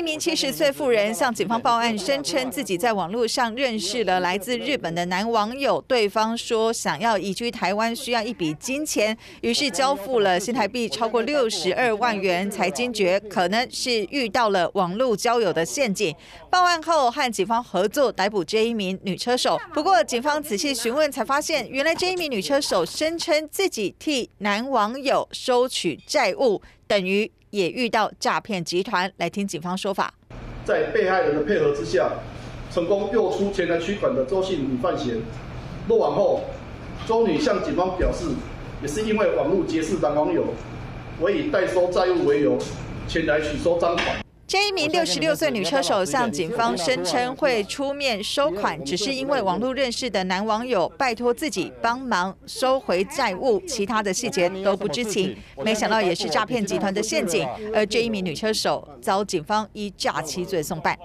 一名70岁妇人向警方报案，声称自己在网络上认识了来自日本的男网友，对方说想要移居台湾需要一笔金钱，于是交付了新台币超过62万元，才惊觉可能是遇到了网络交友的陷阱。报案后和警方合作逮捕这一名女车手，不过警方仔细询问才发现，原来这一名女车手声称自己替男网友收取债务，等于 也遇到诈骗集团。来听警方说法，在被害人的配合之下，成功诱出前来取款的周姓女犯嫌。落网后，周女向警方表示，也是因为网络结识男网友，我以代收债务为由，前来取收赃款。 这一名66岁女车手向警方声称会出面收款，只是因为网络认识的男网友拜托自己帮忙收回债务，其他的细节都不知情。没想到也是诈骗集团的陷阱，而这一名女车手遭警方依诈欺罪送办。